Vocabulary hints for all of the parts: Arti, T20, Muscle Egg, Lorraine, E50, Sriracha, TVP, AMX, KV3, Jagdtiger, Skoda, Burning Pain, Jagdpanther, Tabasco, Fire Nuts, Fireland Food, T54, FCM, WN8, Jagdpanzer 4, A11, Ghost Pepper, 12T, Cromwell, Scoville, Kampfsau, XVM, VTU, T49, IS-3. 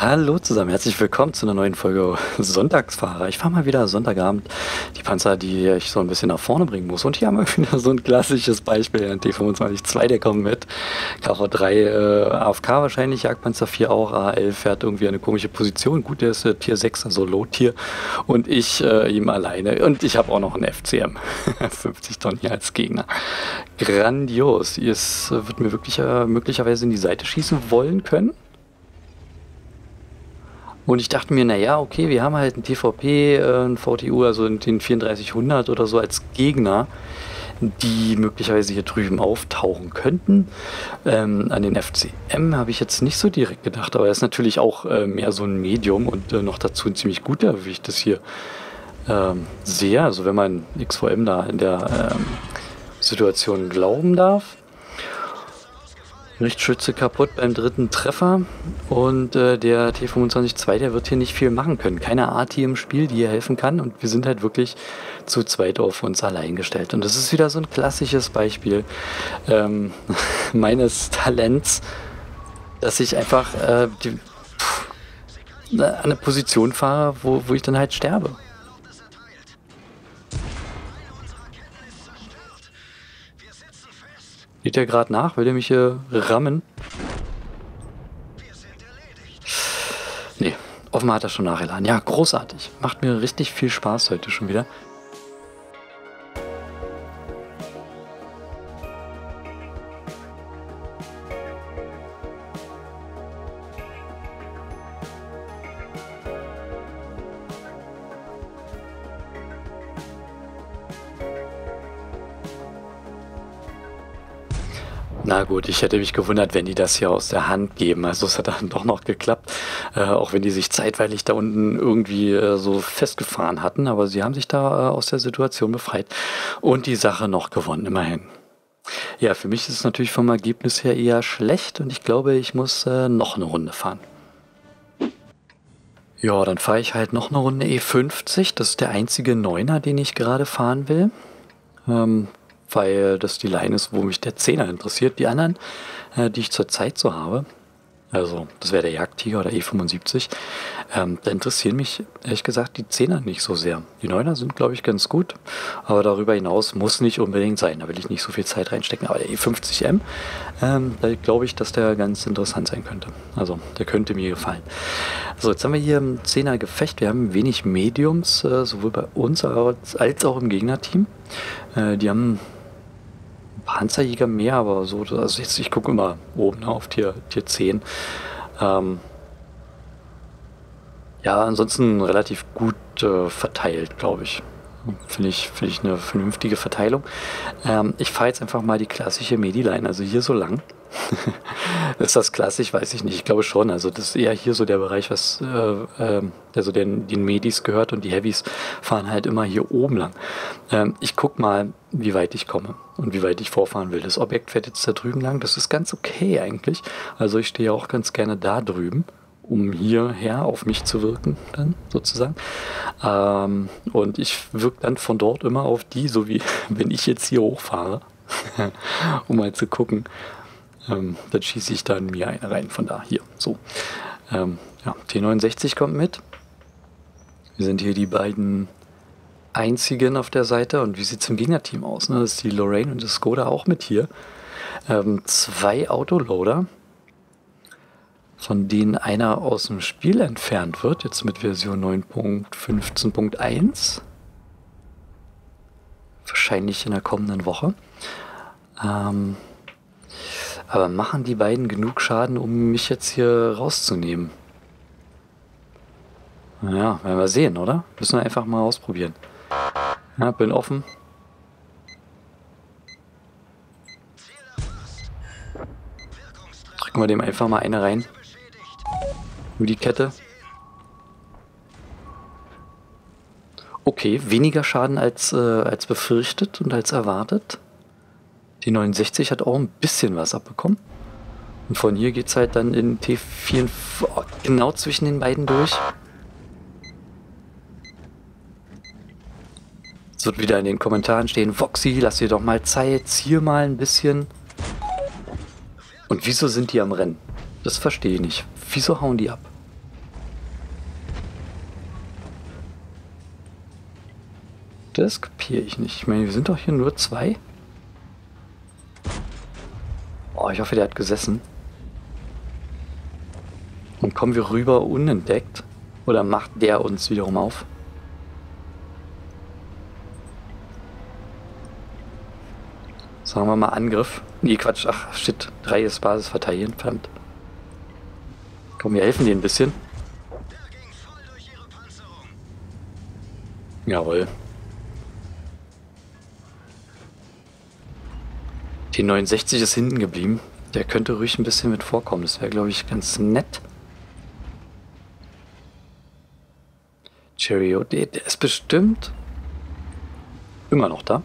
Hallo zusammen, herzlich willkommen zu einer neuen Folge Sonntagsfahrer. Ich fahre mal wieder Sonntagabend die Panzer, die ich so ein bisschen nach vorne bringen muss. Und hier haben wir wieder so ein klassisches Beispiel, ein T25-2, der kommt mit. KV3 AFK wahrscheinlich, Jagdpanzer 4 auch, A11 fährt irgendwie eine komische Position. Gut, der ist Tier 6, also Low-Tier und ich ihm alleine. Und ich habe auch noch einen FCM, 50 Tonnen hier als Gegner. Grandios, es wird mir wirklich möglicherweise in die Seite schießen wollen können. Und ich dachte mir, naja, okay, wir haben halt einen TVP, einen VTU, also den 3400 oder so als Gegner, die möglicherweise hier drüben auftauchen könnten. An den FCM habe ich jetzt nicht so direkt gedacht, aber er ist natürlich auch mehr so ein Medium und noch dazu ein ziemlich guter, wie ich das hier sehe. Also wenn man XVM da in der Situation glauben darf. Richtschütze kaputt beim dritten Treffer und der T25-2, der wird hier nicht viel machen können. Keine Arti im Spiel, die hier helfen kann und wir sind halt wirklich zu zweit auf uns allein gestellt. Und das ist wieder so ein klassisches Beispiel meines Talents, dass ich einfach an eine Position fahre, wo ich dann halt sterbe. Geht der gerade nach? Will der mich hier rammen? Nee, offenbar hat er schon nachgeladen. Ja, großartig. Macht mir richtig viel Spaß heute schon wieder. Na gut, ich hätte mich gewundert, wenn die das hier aus der Hand geben. Also es hat dann doch noch geklappt, auch wenn die sich zeitweilig da unten irgendwie so festgefahren hatten. Aber sie haben sich da aus der Situation befreit und die Sache noch gewonnen, immerhin. Ja, für mich ist es natürlich vom Ergebnis her eher schlecht und ich glaube, ich muss noch eine Runde fahren. Ja, dann fahre ich halt noch eine Runde E50. Das ist der einzige Neuner, den ich gerade fahren will. Weil das die Line ist, wo mich der Zehner interessiert. Die anderen, die ich zurzeit so habe, also das wäre der Jagdtiger oder E75, da interessieren mich ehrlich gesagt die Zehner nicht so sehr. Die Neuner sind, glaube ich, ganz gut, aber darüber hinaus muss nicht unbedingt sein. Da will ich nicht so viel Zeit reinstecken. Aber der E50M, da glaube ich, dass der ganz interessant sein könnte. Also der könnte mir gefallen. So, jetzt haben wir hier ein Zehner-Gefecht. Wir haben wenig Mediums, sowohl bei uns als auch im Gegnerteam. Die haben Panzerjäger mehr, aber so, also jetzt, ich gucke immer oben auf Tier 10. Ja, ansonsten relativ gut verteilt, glaube ich. Finde ich eine vernünftige Verteilung. Ich fahre jetzt einfach mal die klassische Medi-Line, also hier so lang. Ist das klassisch? Weiß ich nicht. Ich glaube schon. Also das ist eher hier so der Bereich, was also den Medis gehört und die Heavys fahren halt immer hier oben lang. Ich guck mal, wie weit ich komme und wie weit ich vorfahren will. Das Objekt fährt jetzt da drüben lang. Das ist ganz okay eigentlich. Also ich stehe auch ganz gerne da drüben, um hierher auf mich zu wirken dann sozusagen. Und ich wirke dann von dort immer auf die, so wie wenn ich jetzt hier hochfahre, um mal zu gucken. Dann schieße ich dann mir eine rein von da, hier, so. Ja, T69 kommt mit. Wir sind hier die beiden einzigen auf der Seite. Und wie sieht es im Gegnerteam aus? Ne? Das ist die Lorraine und das Skoda auch mit hier. Zwei Autoloader, von denen einer aus dem Spiel entfernt wird, jetzt mit Version 9.15.1. Wahrscheinlich in der kommenden Woche. Aber machen die beiden genug Schaden, um mich jetzt hier rauszunehmen? Naja, werden wir sehen, oder? Müssen wir einfach mal ausprobieren. Ja, bin offen. Drücken wir dem einfach mal eine rein. Über die Kette. Okay, weniger Schaden als befürchtet und als erwartet. Die 69 hat auch ein bisschen was abbekommen. Und von hier geht es halt dann in T4, genau zwischen den beiden durch. Es wird wieder in den Kommentaren stehen, Voxy, lass dir doch mal Zeit, zieh mal ein bisschen. Und wieso sind die am Rennen? Das verstehe ich nicht. Wieso hauen die ab? Das kapiere ich nicht. Ich meine, wir sind doch hier nur zwei. Oh, ich hoffe, der hat gesessen. Und kommen wir rüber unentdeckt? Oder macht der uns wiederum auf? Sagen wir mal Angriff. Nee, Quatsch. Ach, shit. 3 ist Basis verteidigen. Verdammt. Komm, wir helfen dir ein bisschen. Jawohl. T69 ist hinten geblieben. Der könnte ruhig ein bisschen mit vorkommen. Das wäre, glaube ich, ganz nett. Cheerio, der ist bestimmt immer noch da.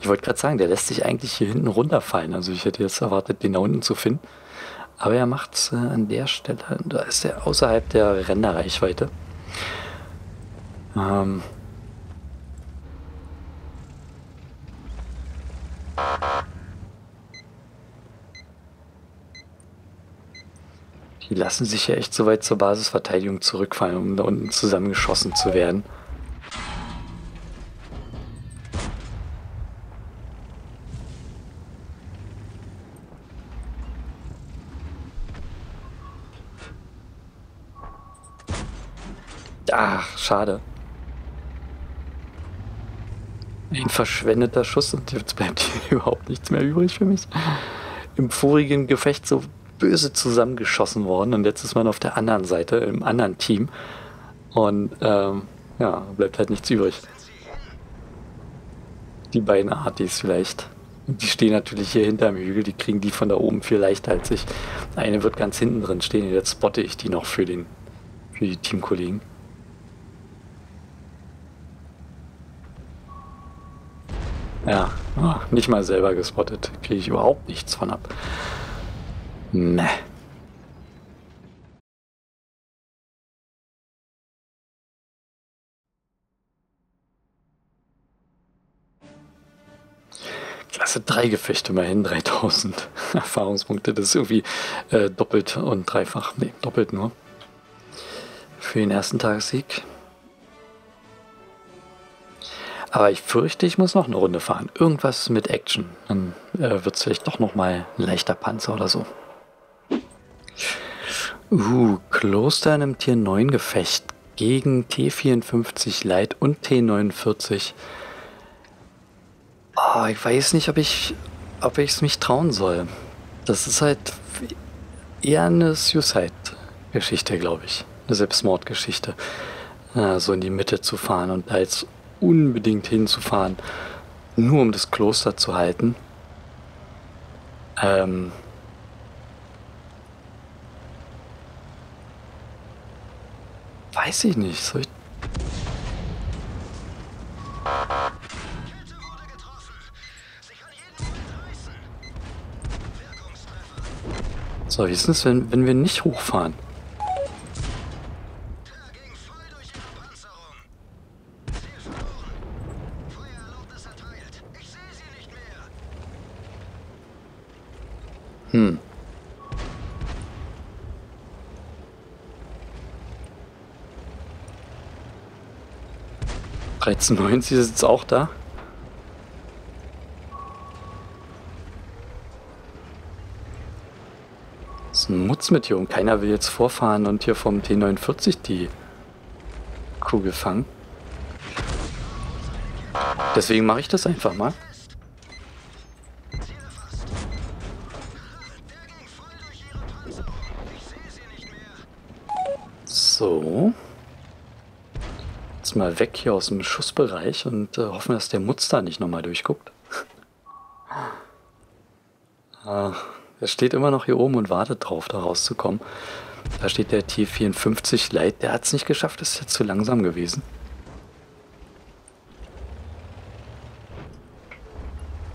Ich wollte gerade sagen, der lässt sich eigentlich hier hinten runterfallen. Also ich hätte jetzt erwartet, den da unten zu finden. Aber er macht es an der Stelle. Da ist er außerhalb der Renderreichweite. Die lassen sich ja echt so weit zur Basisverteidigung zurückfallen, um da unten zusammengeschossen zu werden. Ach, schade. Ein verschwendeter Schuss und jetzt bleibt hier überhaupt nichts mehr übrig für mich. Im vorigen Gefecht so böse zusammengeschossen worden und jetzt ist man auf der anderen Seite, im anderen Team. Und ja, bleibt halt nichts übrig. Die beiden Artis vielleicht. Und die stehen natürlich hier hinterm Hügel, die kriegen die von da oben viel leichter als ich. Eine wird ganz hinten drin stehen und jetzt spotte ich die noch für die Teamkollegen. Ja, nicht mal selber gespottet. Kriege ich überhaupt nichts von ab. Ne. Klasse 3 Gefechte, immerhin 3000 Erfahrungspunkte. Das ist irgendwie doppelt und dreifach. Ne, doppelt nur. Für den ersten Tagessieg. Aber ich fürchte, ich muss noch eine Runde fahren. Irgendwas mit Action. Dann wird es vielleicht doch nochmal ein leichter Panzer oder so. Kloster in einem Tier 9 Gefecht gegen T54 Light und T49. Oh, ich weiß nicht, ob ich es mich trauen soll. Das ist halt eher eine Suicide-Geschichte, glaube ich. Eine Selbstmordgeschichte. So in die Mitte zu fahren und als unbedingt hinzufahren, nur um das Kloster zu halten. Weiß ich nicht. Soll ich... So, wie ist es, wenn wir nicht hochfahren? Jetzt 90 ist jetzt auch da. Das ist ein Mutz mit hier und keiner will jetzt vorfahren und hier vom T49 die Kugel fangen. Deswegen mache ich das einfach mal. So. Mal weg hier aus dem Schussbereich und hoffen, dass der Mutz da nicht nochmal durchguckt. Er steht immer noch hier oben und wartet drauf, da rauszukommen. Da steht der T54 Light. Der hat es nicht geschafft, ist jetzt zu langsam gewesen.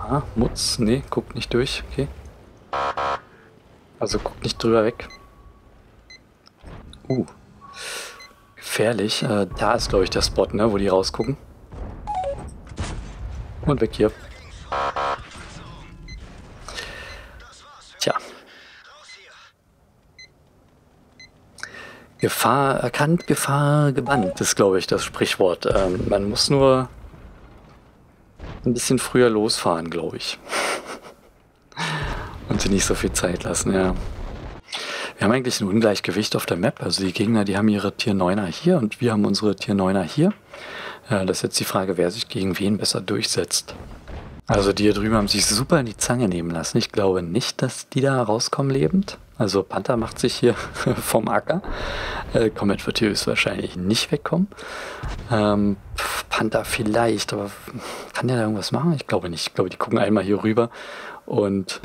Ah, Mutz, nee, guckt nicht durch, okay. Also guckt nicht drüber weg. Gefährlich. Da ist, glaube ich, der Spot, ne, wo die rausgucken. Und weg hier. Tja. Gefahr erkannt, Gefahr gebannt ist, glaube ich, das Sprichwort. Man muss nur ein bisschen früher losfahren, glaube ich. Und sie nicht so viel Zeit lassen, ja. Wir haben eigentlich ein Ungleichgewicht auf der Map. Also die Gegner, die haben ihre Tier 9er hier und wir haben unsere Tier 9er hier. Das ist jetzt die Frage, wer sich gegen wen besser durchsetzt. Also die hier drüben haben sich super in die Zange nehmen lassen. Ich glaube nicht, dass die da rauskommen lebend. Also Panther macht sich hier vom Acker. Comet wird hier wahrscheinlich nicht wegkommen. Panther vielleicht, aber kann der da irgendwas machen? Ich glaube nicht. Ich glaube, die gucken einmal hier rüber und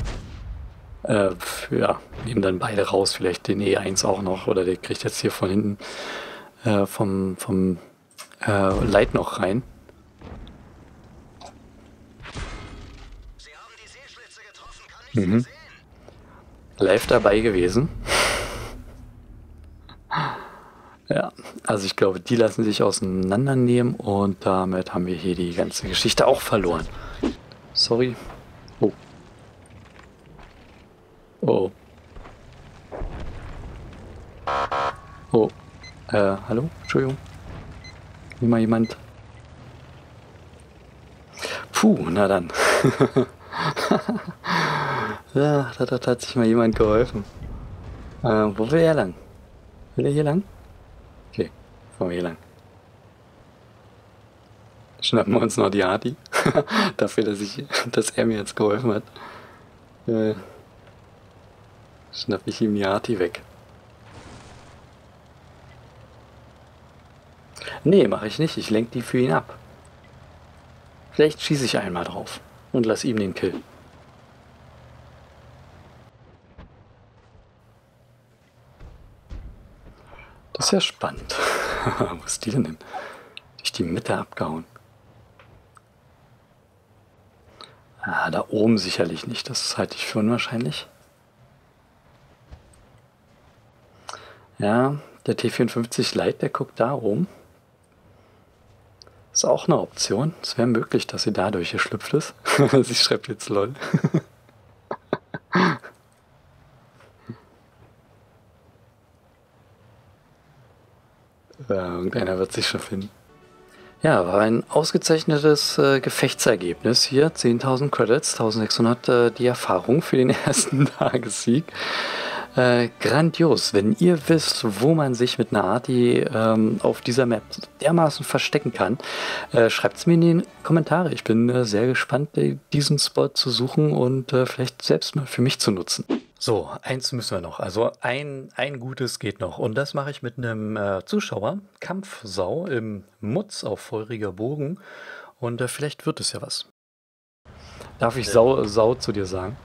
ja, nehmen dann beide raus. Vielleicht den E1 auch noch, oder der kriegt jetzt hier von hinten vom Leit noch rein. Sie haben die Seeschlitze getroffen, kann ich sie sehen? Live dabei gewesen. Ja, also ich glaube, die lassen sich auseinandernehmen und damit haben wir hier die ganze Geschichte auch verloren. Sorry. Oh. Oh. Oh. Hallo? Entschuldigung. Immer jemand? Puh, na dann. Ja, da hat sich mal jemand geholfen. Wo will er lang? Will er hier lang? Okay, fahren wir hier lang. Schnappen wir uns noch die Arti. Dafür, dass er mir jetzt geholfen hat. Schnapp ich ihm die Arti weg. Nee, mache ich nicht. Ich lenke die für ihn ab. Vielleicht schieße ich einmal drauf und lass ihm den Kill. Das ist ja spannend. Wo ist die denn hin? Durch die Mitte abgehauen. Ah, da oben sicherlich nicht. Das halte ich für unwahrscheinlich. Ja, der T54 Lite, der guckt da oben. Ist auch eine Option. Es wäre möglich, dass sie dadurch geschlüpft ist. Sie schreibt jetzt LOL. Irgendeiner wird sich schon finden. Ja, war ein ausgezeichnetes Gefechtsergebnis hier. 10.000 Credits, 1.600 die Erfahrung für den ersten Tagessieg. Grandios, wenn ihr wisst, wo man sich mit einer Arti auf dieser Map dermaßen verstecken kann, schreibt es mir in die Kommentare. Ich bin sehr gespannt, diesen Spot zu suchen und vielleicht selbst mal für mich zu nutzen. So, eins müssen wir noch. Also ein gutes geht noch. Und das mache ich mit einem Zuschauer, Kampfsau, im Mutz auf feuriger Bogen. Und vielleicht wird es ja was. Darf ich Sau zu dir sagen?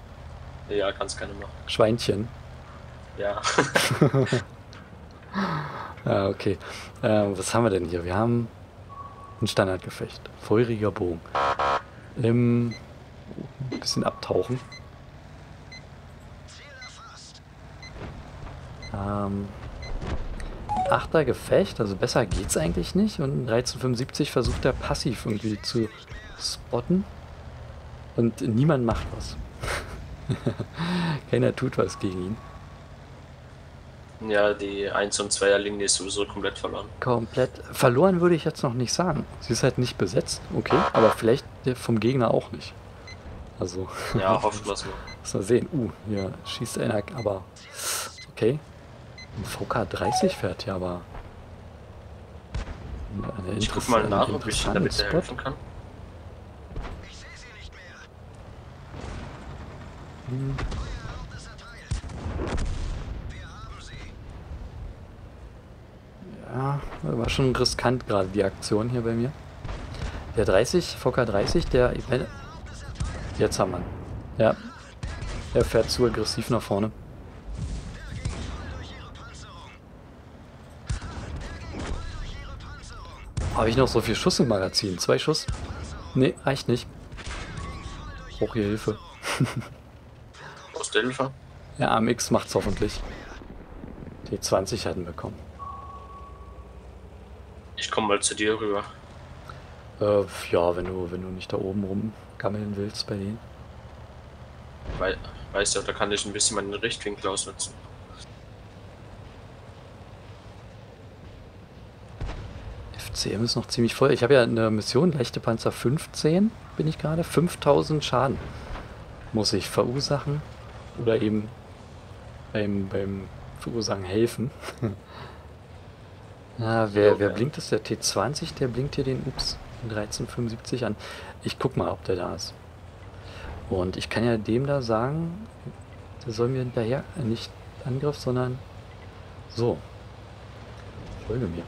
Ja, kannst keine machen. Schweinchen? Ja. Ah, okay. Was haben wir denn hier? Wir haben ein Standardgefecht. Feuriger Bogen. Ein bisschen abtauchen. Achter Gefecht, also besser geht's eigentlich nicht. Und 1375 versucht er passiv irgendwie zu spotten. Und niemand macht was. Keiner tut was gegen ihn. Ja, die 1- und 2er-Linie ist sowieso komplett verloren. Komplett verloren würde ich jetzt noch nicht sagen. Sie ist halt nicht besetzt, okay, aber vielleicht vom Gegner auch nicht. Also. Ja, hoffen wir es mal. Lass mal sehen. Hier schießt einer, aber. Okay. Ein VK30 fährt ja, aber. Ich guck mal nach, ob ich damit helfen kann. Ich sehe sie nicht mehr. Ja, war schon riskant gerade die Aktion hier bei mir. Der 30, VK30, der. Jetzt haben wir ihn. Ja. Er fährt zu aggressiv nach vorne. Habe ich noch so viel Schuss im Magazin? 2 Schuss? Nee, reicht nicht. Ich brauche hier Hilfe. Brauchst du Hilfe? Ja, AMX macht's hoffentlich. T20 hatten bekommen. Ich komme mal zu dir rüber. Ja, wenn du nicht da oben rumgammeln willst bei denen. Weißt du, da kann ich ein bisschen meinen Richtwinkel ausnutzen. FCM ist noch ziemlich voll. Ich habe ja eine Mission, leichte Panzer 15 bin ich gerade. 5000 Schaden muss ich verursachen oder eben beim Verursachen helfen. Ja, wer blinkt das? Der T20, der blinkt hier den Ups 1375 an. Ich guck mal, ob der da ist. Und ich kann ja dem da sagen, der soll mir hinterher, nicht Angriff, sondern so. Folge mir.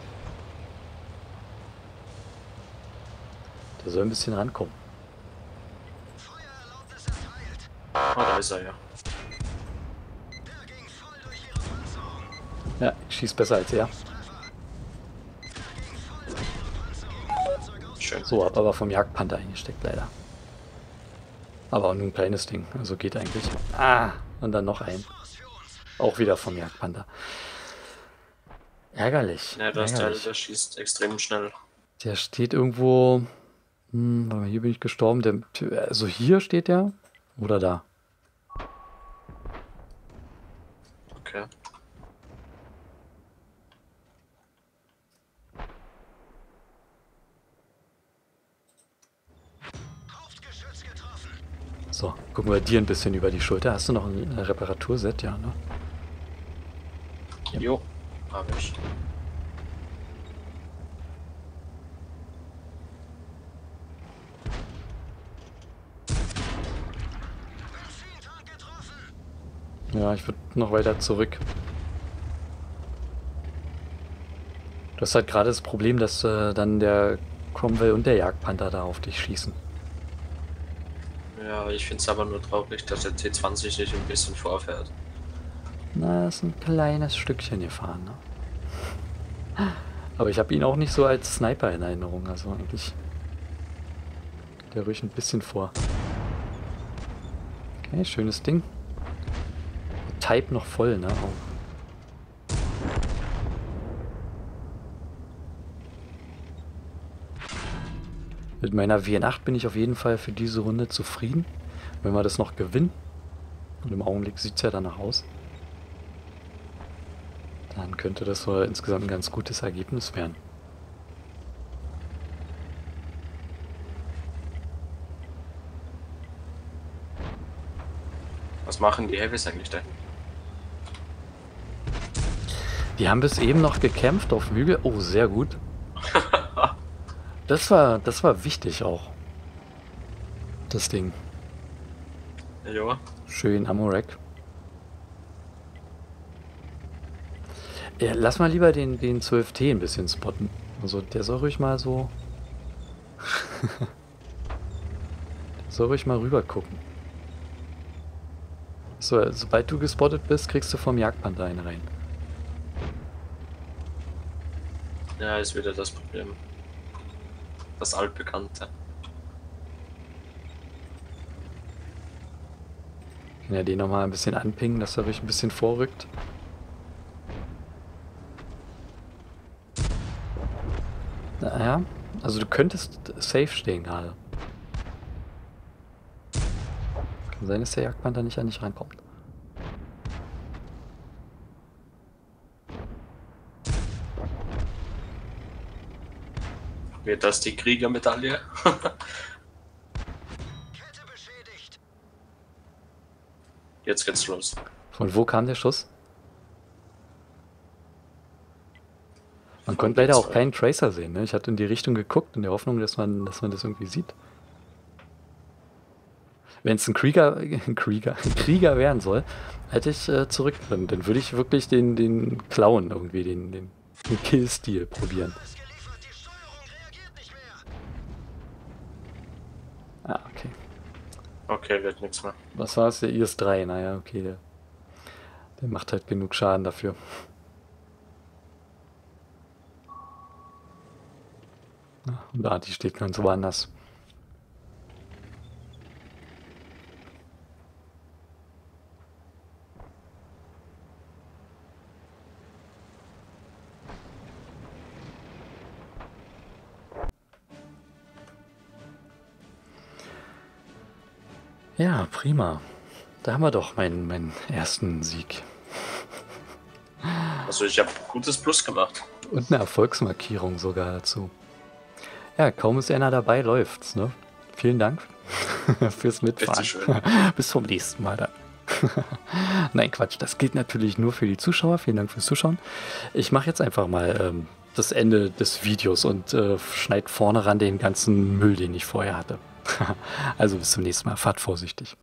Der soll ein bisschen rankommen. Ah, da ist er ja. Ja, ich schieß besser als er. So, hab aber vom Jagdpanther eingesteckt, leider. Aber auch nur ein kleines Ding, also geht eigentlich. Ah, und dann noch ein. Auch wieder vom Jagdpanther. Ärgerlich. Ja, das Teil, der schießt extrem schnell. Der steht irgendwo... Hm, hier bin ich gestorben. Der, also hier steht der? Oder da? Okay. So, gucken wir dir ein bisschen über die Schulter. Hast du noch ein Reparaturset? Ja, ne? Ja. Jo, hab ich. Ja, ich würde noch weiter zurück. Das ist halt gerade das Problem, dass dann der Cromwell und der Jagdpanther da auf dich schießen. Ja, ich finde es aber nur traurig, dass der T20 nicht ein bisschen vorfährt. Na, das ist ein kleines Stückchen gefahren, ne? Aber ich habe ihn auch nicht so als Sniper in Erinnerung, also eigentlich geht der ruhig ein bisschen vor. Okay, schönes Ding. Type noch voll, ne? Auch. Mit meiner WN8 bin ich auf jeden Fall für diese Runde zufrieden. Wenn wir das noch gewinnen, und im Augenblick sieht es ja danach aus, dann könnte das so insgesamt ein ganz gutes Ergebnis werden. Was machen die Heavys eigentlich da? Die haben bis eben noch gekämpft auf dem Hügel. Oh, sehr gut. Das war wichtig auch. Das Ding. Jo. Schön, Amorek. Ja, lass mal lieber den 12T ein bisschen spotten. Also der soll ruhig mal so... der soll ruhig mal rüber gucken. So, sobald du gespottet bist, kriegst du vom Jagdpanther einen rein. Ja, ist wieder das Problem. Das altbekannte. Ich kann ja den nochmal ein bisschen anpingen, dass er ruhig ein bisschen vorrückt. Naja, also du könntest safe stehen gerade. Kann sein, dass der Jagdpanther nicht an dich reinkommt. Wird das die Kriegermedaille? Kette beschädigt. Jetzt geht's los. Von wo kam der Schuss? Man konnte leider auch keinen Tracer sehen, ne? Ich hatte in die Richtung geguckt, in der Hoffnung, dass man das irgendwie sieht. Wenn es ein Krieger werden soll, hätte ich zurück drin. Dann würde ich wirklich den Clown irgendwie, den Kill-Stil probieren. Ah, okay. Okay, wird nichts mehr. Was war es? Der IS-3? Naja, okay. Der macht halt genug Schaden dafür. Und Arti steht ganz woanders. Ja, prima. Da haben wir doch meinen ersten Sieg. Also ich habe gutes Plus gemacht. Und eine Erfolgsmarkierung sogar dazu. Ja, kaum ist einer dabei, läuft's, ne? Vielen Dank fürs Mitfahren. Bis zum nächsten Mal dann. Nein, Quatsch, das gilt natürlich nur für die Zuschauer. Vielen Dank fürs Zuschauen. Ich mache jetzt einfach mal das Ende des Videos und schneide vorne ran den ganzen Müll, den ich vorher hatte. Also bis zum nächsten Mal. Fahrt vorsichtig.